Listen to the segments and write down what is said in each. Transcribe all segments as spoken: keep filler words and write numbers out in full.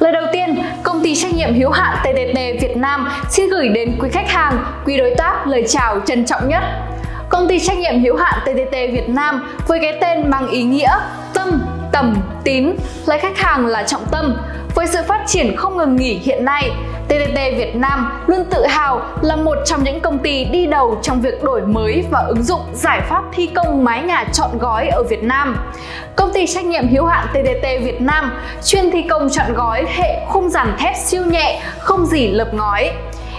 Lời đầu tiên, công ty trách nhiệm hữu hạn tê tê tê Việt Nam xin gửi đến quý khách hàng, quý đối tác lời chào trân trọng nhất. Công ty trách nhiệm hữu hạn tê tê tê Việt Nam với cái tên mang ý nghĩa tâm, tầm, tín, lấy khách hàng là trọng tâm. Với sự phát triển không ngừng nghỉ hiện nay, tê tê tê Việt Nam luôn tự hào là một trong những công ty đi đầu trong việc đổi mới và ứng dụng giải pháp thi công mái nhà trọn gói ở Việt Nam. Công ty trách nhiệm hữu hạn tê tê tê Việt Nam chuyên thi công trọn gói hệ khung dàn thép siêu nhẹ, không rỉ lợp ngói.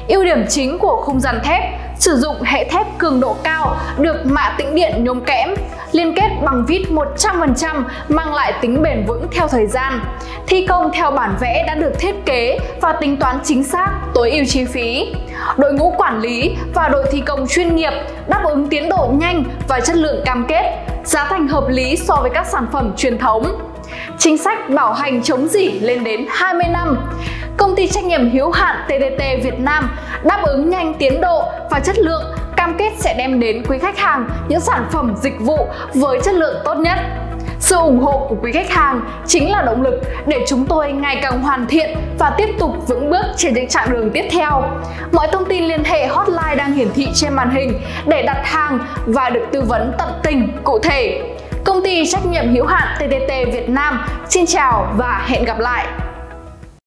Ưu điểm chính của khung dàn thép sử dụng hệ thép cường độ cao được mạ tĩnh điện nhôm kẽm, liên kết bằng vít một trăm phần trăm mang lại tính bền vững theo thời gian, thi công theo bản vẽ đã được thiết kế và tính toán chính xác, tối ưu chi phí. Đội ngũ quản lý và đội thi công chuyên nghiệp đáp ứng tiến độ nhanh và chất lượng cam kết, giá thành hợp lý so với các sản phẩm truyền thống. Chính sách bảo hành chống rỉ lên đến hai mươi năm. Công ty trách nhiệm hữu hạn tê tê tê Việt Nam đáp ứng nhanh tiến độ và chất lượng, cam kết sẽ đem đến quý khách hàng những sản phẩm dịch vụ với chất lượng tốt nhất. Sự ủng hộ của quý khách hàng chính là động lực để chúng tôi ngày càng hoàn thiện và tiếp tục vững bước trên những chặng đường tiếp theo. Mọi thông tin liên hệ hotline đang hiển thị trên màn hình để đặt hàng và được tư vấn tận tình, cụ thể. Công ty trách nhiệm hữu hạn tê tê tê Việt Nam xin chào và hẹn gặp lại!